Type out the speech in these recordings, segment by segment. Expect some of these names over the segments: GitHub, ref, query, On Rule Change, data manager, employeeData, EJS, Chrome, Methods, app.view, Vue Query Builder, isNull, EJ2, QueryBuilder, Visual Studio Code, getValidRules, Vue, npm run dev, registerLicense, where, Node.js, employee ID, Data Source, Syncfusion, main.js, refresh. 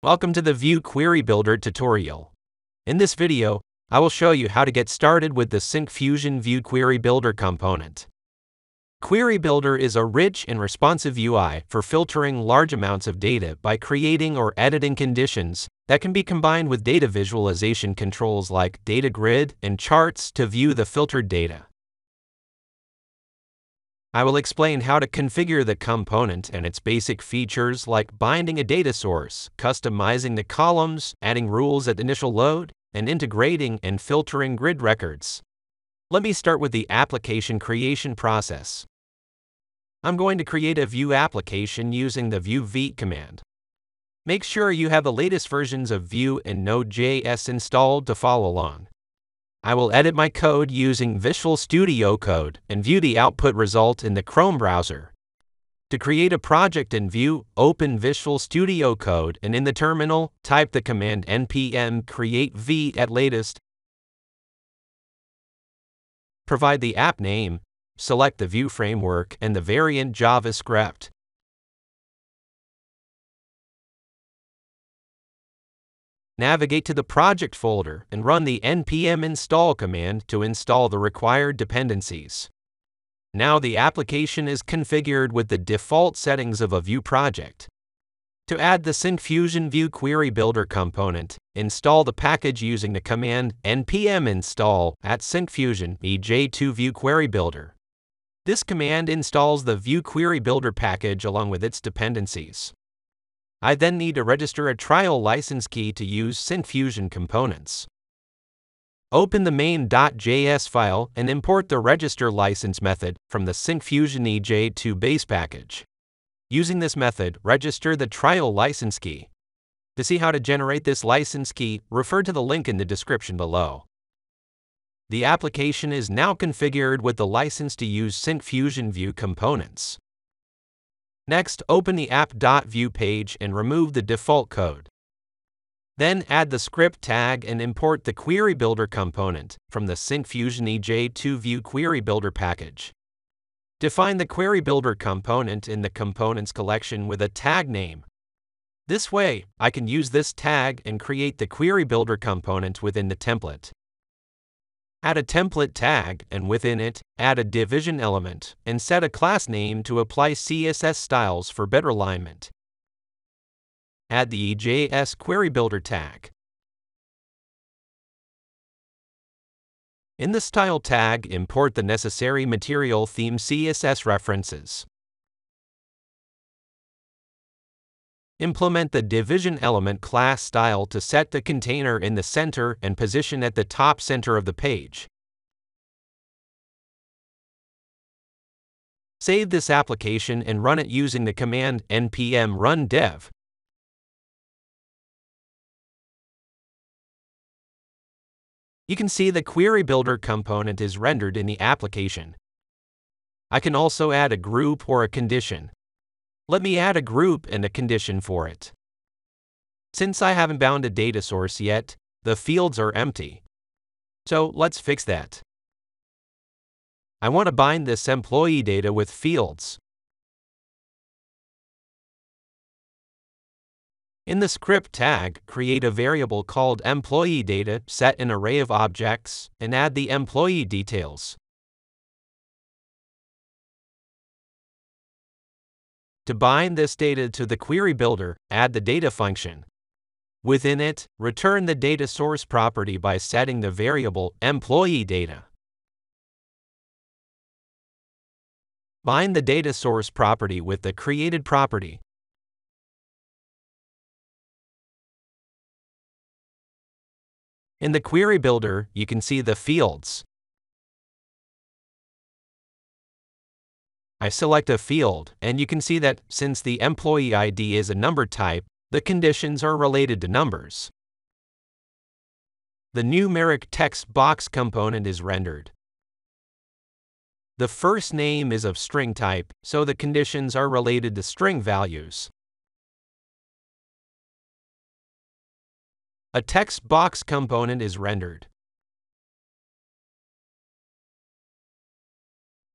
Welcome to the Vue Query Builder tutorial. In this video, I will show you how to get started with the Syncfusion Vue Query Builder component. QueryBuilder is a rich and responsive UI for filtering large amounts of data by creating or editing conditions that can be combined with data visualization controls like data grid and charts to view the filtered data. I will explain how to configure the component and its basic features like binding a data source, customizing the columns, adding rules at initial load, and integrating and filtering grid records. Let me start with the application creation process. I'm going to create a Vue application using the Vue v command. Make sure you have the latest versions of Vue and Node.js installed to follow along. I will edit my code using Visual Studio Code and view the output result in the Chrome browser. To create a project in Vue, open Visual Studio Code and in the terminal, type the command npm create v at latest. Provide the app name, select the Vue framework and the variant JavaScript. Navigate to the project folder and run the npm install command to install the required dependencies. Now the application is configured with the default settings of a Vue project. To add the Syncfusion Vue Query Builder component, install the package using the command npm install @syncfusion ej2-view-querybuilder. This command installs the Vue Query Builder package along with its dependencies. I then need to register a trial license key to use Syncfusion components. Open the main.js file and import the registerLicense method from the Syncfusion EJ2 base package. Using this method, register the trial license key. To see how to generate this license key, refer to the link in the description below. The application is now configured with the license to use Syncfusion Vue components. Next, open the app.view page and remove the default code. Then add the script tag and import the QueryBuilder component from the Syncfusion ej2-view-querybuilder package. Define the QueryBuilder component in the components collection with a tag name. This way, I can use this tag and create the QueryBuilder component within the template. Add a template tag, and within it, add a division element, and set a class name to apply CSS styles for better alignment. Add the EJS QueryBuilder tag. In the style tag, import the necessary material theme CSS references. Implement the division element class style to set the container in the center and position at the top center of the page. Save this application and run it using the command npm run dev. You can see the QueryBuilder component is rendered in the application. I can also add a group or a condition. Let me add a group and a condition for it. Since I haven't bound a data source yet, the fields are empty. So let's fix that. I want to bind this employee data with fields. In the script tag, create a variable called employeeData, set an array of objects, and add the employee details. To bind this data to the QueryBuilder, add the data function. Within it, return the data source property by setting the variable employeeData. Bind the data source property with the created property. In the QueryBuilder, you can see the fields. I select a field, and you can see that, since the employee ID is a number type, the conditions are related to numbers. The numeric text box component is rendered. The first name is of string type, so the conditions are related to string values. A text box component is rendered.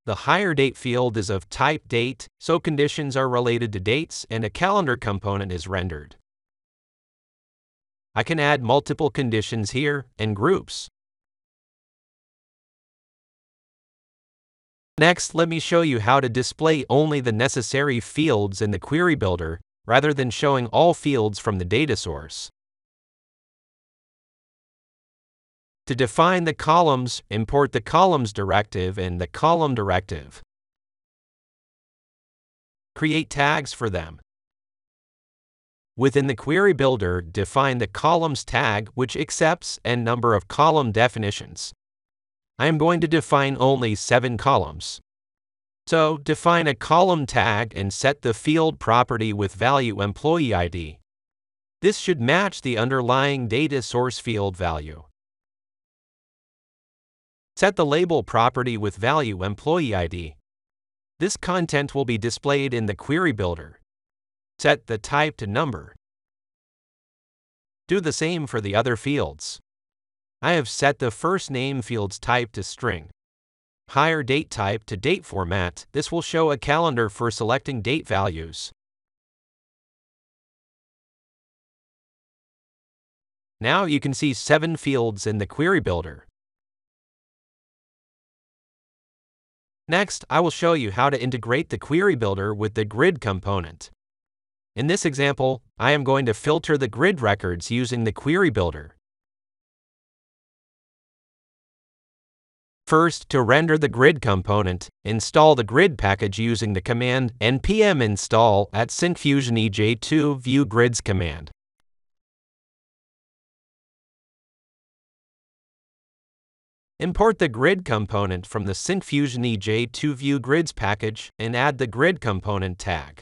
The higher date field is of type date, so conditions are related to dates, and a calendar component is rendered. I can add multiple conditions here and groups. Next, let me show you how to display only the necessary fields in the Query Builder, rather than showing all fields from the data source. To define the columns, import the columns directive and the column directive. Create tags for them. Within the Query Builder, define the columns tag, which accepts n number of column definitions. I am going to define only 7 columns. So, define a column tag and set the field property with value employee ID. This should match the underlying data source field value. Set the label property with value employee ID. This content will be displayed in the Query Builder. Set the type to number. Do the same for the other fields. I have set the first name field's type to string. Higher date type to date format. This will show a calendar for selecting date values. Now you can see 7 fields in the Query Builder. Next, I will show you how to integrate the Query Builder with the grid component. In this example, I am going to filter the grid records using the Query Builder. First, to render the grid component, install the grid package using the command npm install at Syncfusion ej2-view-grids command. Import the grid component from the Syncfusion ej2-view-grids package and add the grid component tag.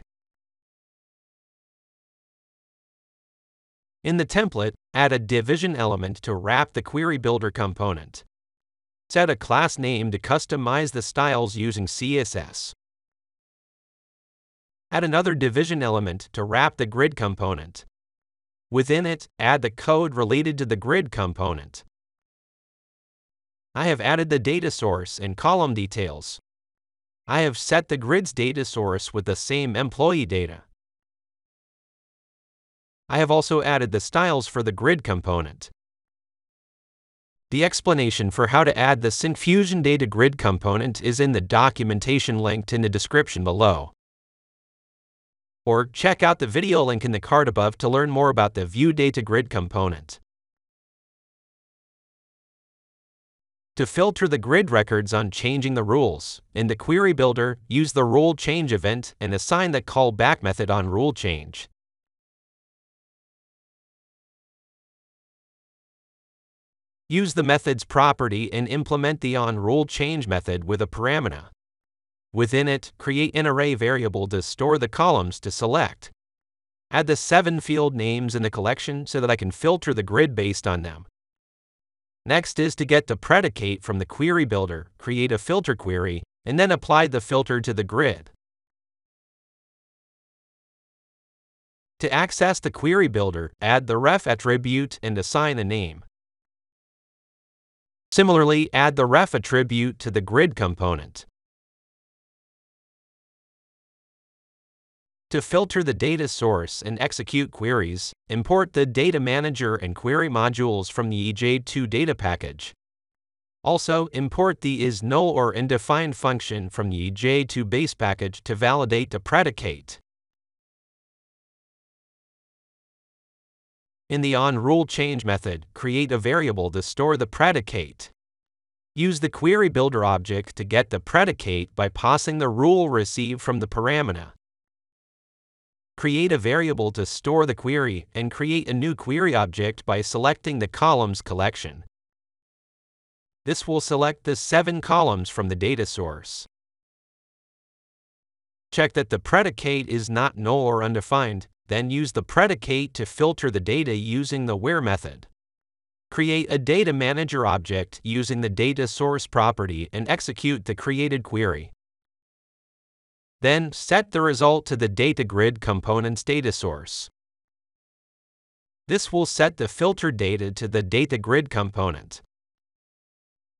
In the template, add a division element to wrap the Query Builder component. Set a class name to customize the styles using CSS. Add another division element to wrap the grid component. Within it, add the code related to the grid component. I have added the data source and column details. I have set the grid's data source with the same employee data. I have also added the styles for the grid component. The explanation for how to add the Syncfusion data grid component is in the documentation linked in the description below. Or check out the video link in the card above to learn more about the Vue data grid component. To filter the grid records on changing the rules, in the Query Builder, use the Rule Change event and assign the callback method on Rule Change. Use the methods property and implement the onRuleChange method with a parameter. Within it, create an array variable to store the columns to select. Add the 7 field names in the collection so that I can filter the grid based on them. Next is to get the predicate from the Query Builder, create a filter query, and then apply the filter to the grid. To access the Query Builder, add the ref attribute and assign a name. Similarly, add the ref attribute to the grid component. To filter the data source and execute queries, import the data manager and query modules from the EJ2 data package. Also, import the isNull or undefined function from the EJ2 base package to validate the predicate. In the onRuleChange method, create a variable to store the predicate. Use the Query Builder object to get the predicate by passing the rule received from the parameter. Create a variable to store the query and create a new query object by selecting the columns collection. This will select the 7 columns from the data source. Check that the predicate is not null or undefined. Then use the predicate to filter the data using the where method. Create a data manager object using the data source property and execute the created query. Then set the result to the data grid component's data source. This will set the filtered data to the data grid component.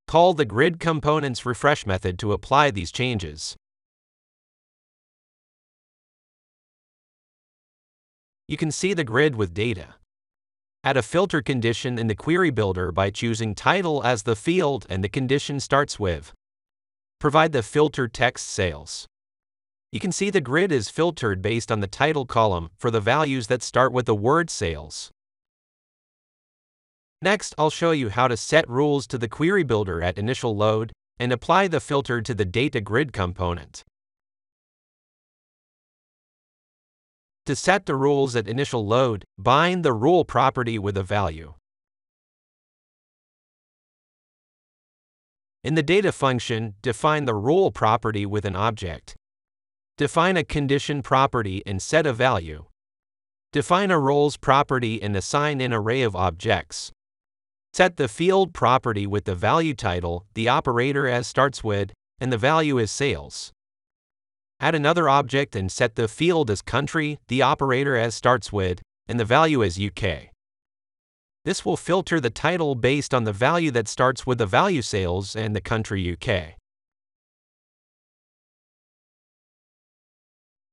Call the grid component's refresh method to apply these changes. You can see the grid with data. Add a filter condition in the query builder by choosing title as the field and the condition starts with. Provide the filter text sales. You can see the grid is filtered based on the title column for the values that start with the word sales. Next, I'll show you how to set rules to the query builder at initial load and apply the filter to the data grid component. To set the rules at initial load, bind the rule property with a value. In the data function, define the rule property with an object. Define a condition property and set a value. Define a roles property and assign an array of objects. Set the field property with the value title, the operator as starts with, and the value is sales. Add another object and set the field as country, the operator as starts with, and the value as UK. This will filter the title based on the value that starts with the value sales and the country UK.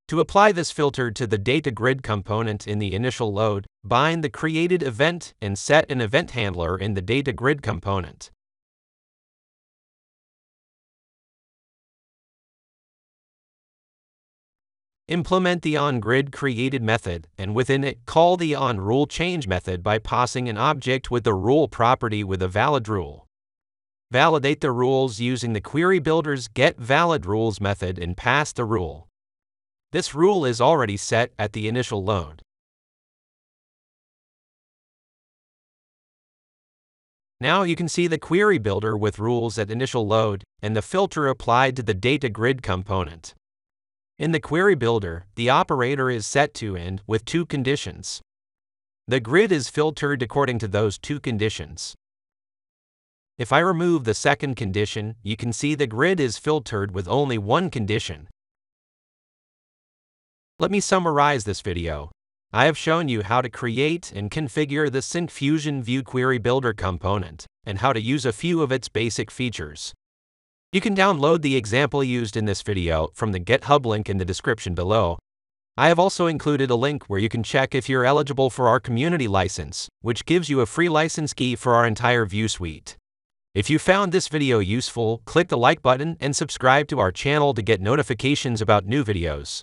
To apply this filter to the data grid component in the initial load, bind the created event and set an event handler in the data grid component. Implement the onGrid created method, and within it, call the On Rule Change method by passing an object with the rule property with a valid rule. Validate the rules using the query builder's getValidRules method and pass the rule. This rule is already set at the initial load. Now you can see the query builder with rules at initial load and the filter applied to the data grid component. In the query builder, the operator is set to end with two conditions. The grid is filtered according to those two conditions. If I remove the second condition, you can see the grid is filtered with only one condition. Let me summarize this video. I have shown you how to create and configure the Syncfusion Vue Query Builder component and how to use a few of its basic features. You can download the example used in this video from the GitHub link in the description below. I have also included a link where you can check if you're eligible for our community license, which gives you a free license key for our entire Vue suite. If you found this video useful, click the like button and subscribe to our channel to get notifications about new videos.